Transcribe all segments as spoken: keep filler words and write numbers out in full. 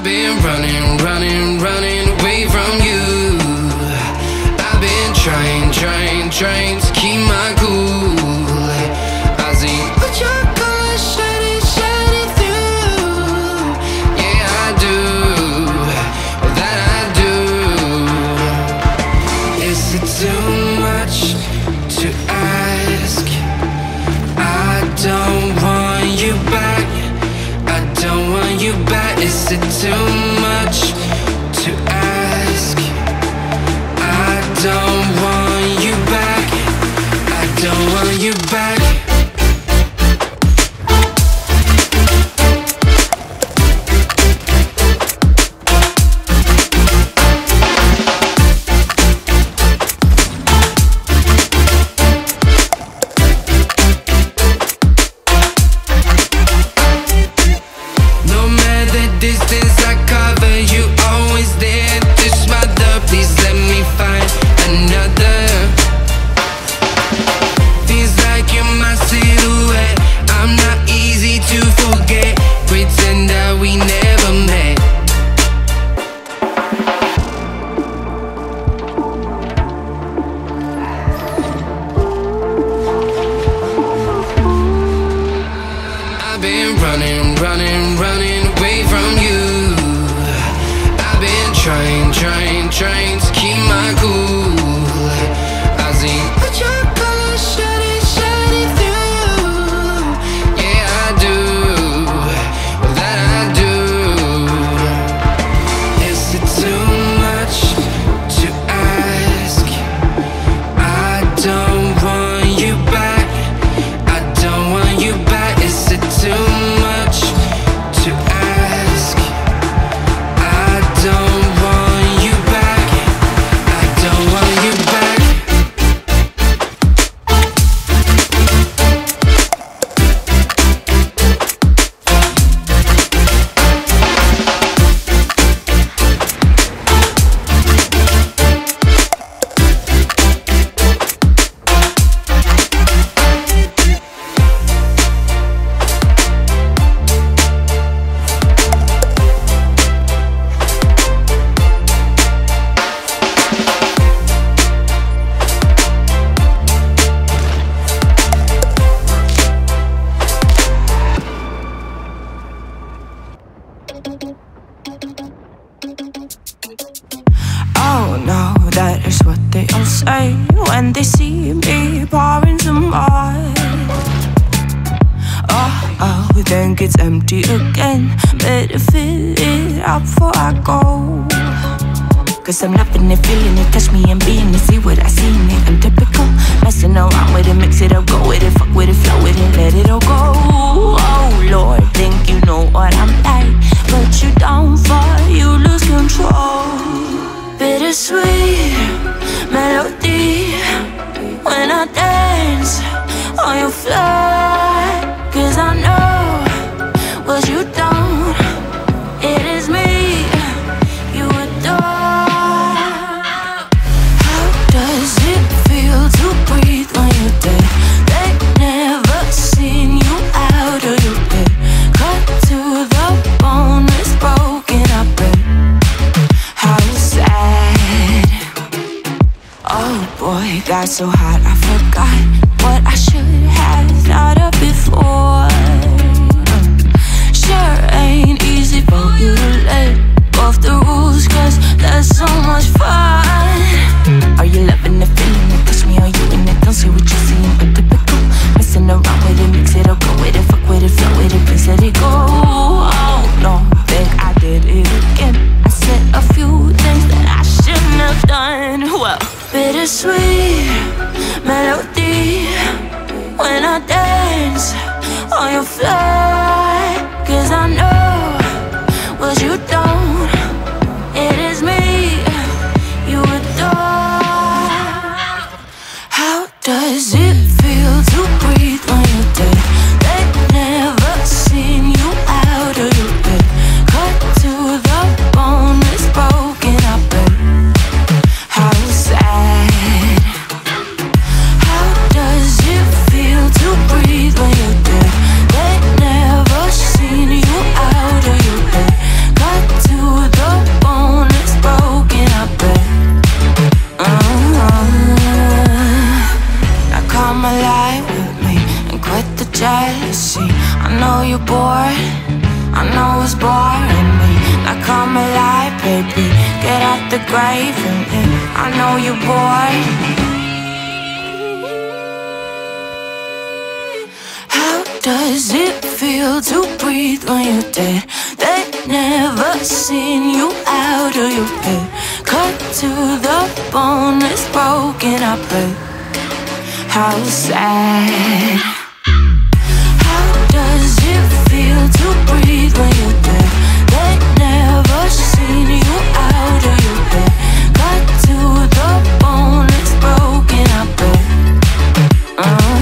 I've been running, running, running away from you. I've been trying, trying, trying to keep my cool. I see what your color shining, shining through. Yeah, I do, that I do. Is it too much to ask? I don't want you back, I don't want you back. Is it too much to ask? I don't want you back, I don't want you back. Distance I cover, you always there to smother. Please let me find another. Feels like you're my silhouette, I'm not easy to forget. Pretend that we never met. I've been running, running, running from you. I've been trying, trying, trying to keep my cool. I see what your color shining, shining through. Yeah, I do, that I do. Is it too much to ask? I don't want you back, I don't want you back. Is it too much to ask? That is what they all say when they see me pouring some wine. Oh, oh, then gets empty again. Better fill it up before I go. Cause I'm loving it, feeling it, touch me and being it. See what I see in it, I'm typical. Messing around with it, mix it up, go with it. Fuck with it, flow with it, let it all go. Oh Lord, think you know what I'm like, but you don't, for you lose control. Bittersweet melody when I dance on your fly. Cause I know what you don't, it is me you adore. How does it feel to breathe when you're dead? They've never seen you out of your bed. Cut to the bone, it's broken, I bet. How boy, got so hot I forgot what I should have thought of before. Sure ain't easy for you to let go of the rules, cause there's so much fun. Are you loving the feeling that touch me? Are you in it? Don't see what you're seeing, but typical. Messing around with it, mix it up, go with it, fuck with it, flow with it, please let it go. Oh no, think I did it again. I said a few things that I shouldn't have done. Well, bittersweet melody when I dance on your fly. Cause I know what you don't, it is me you adore. How does it feel to breathe when you're dead? They've never seen you out of your bed. Cut to the bone, it's broken, I bet. How does it feel to breathe when you're dead? Late night. brave, and I know you, boy. How does it feel to breathe when you're dead? They've never seen you out of your bed. Cut to the bone, it's broken up, but how sad. How does it feel to breathe when you're dead? They've never seen you out of your bed. Cut to the bone, it's broken up, but uh-huh.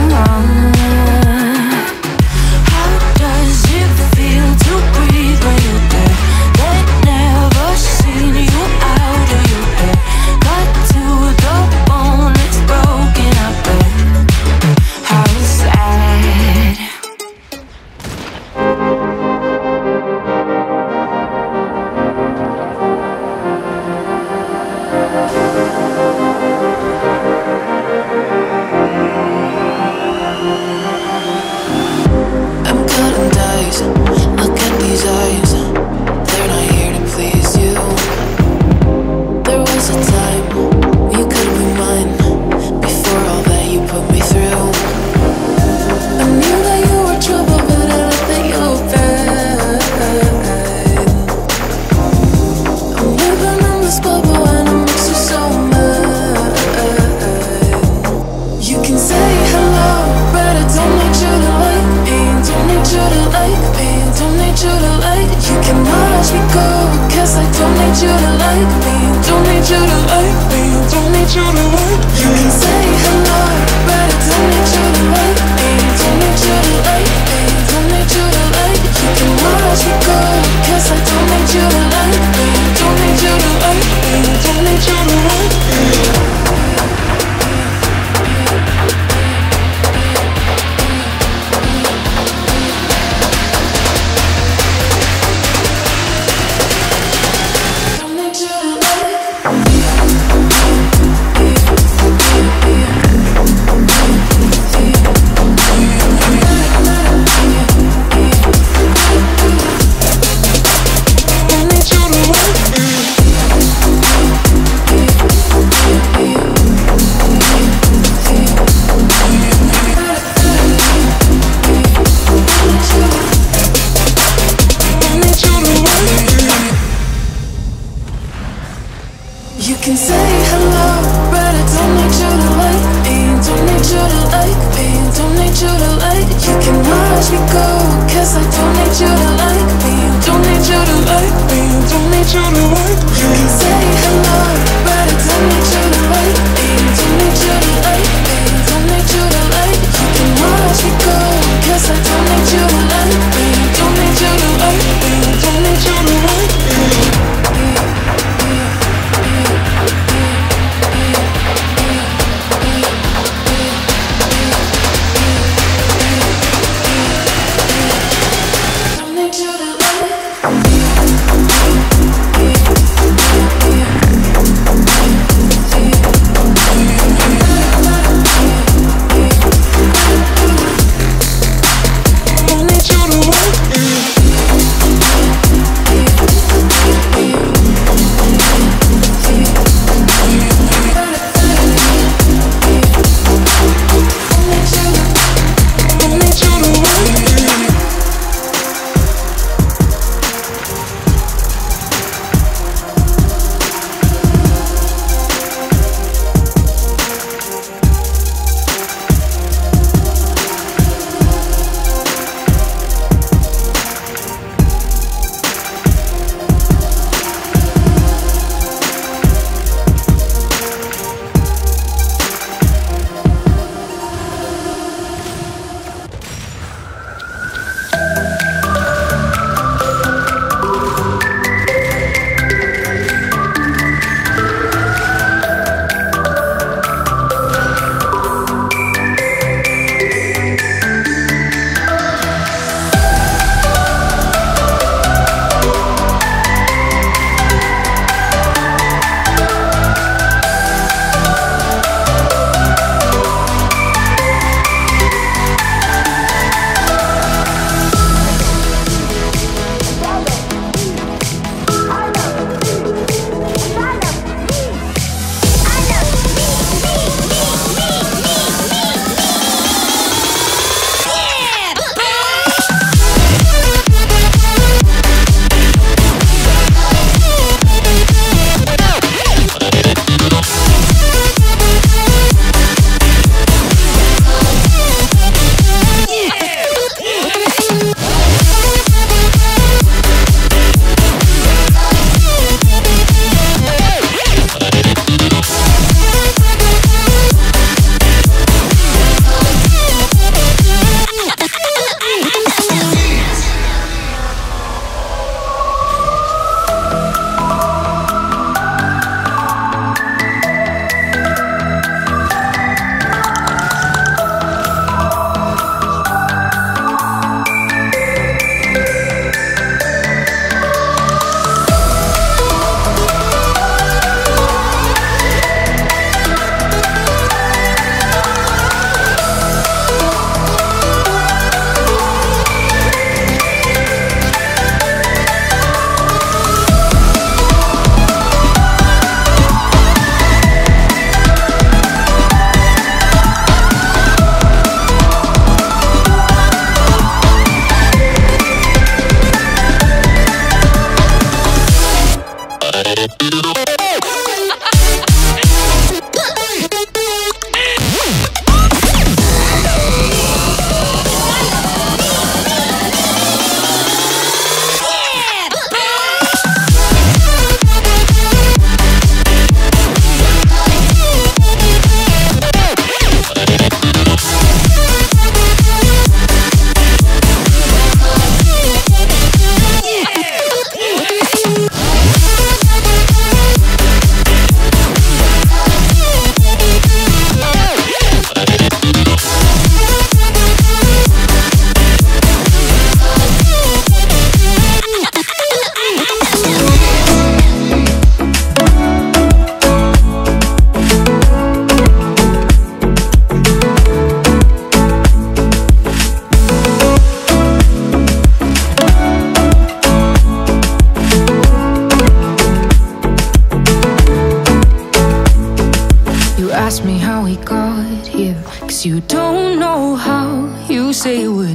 Ask me how we got here, cause you don't know how. You say we're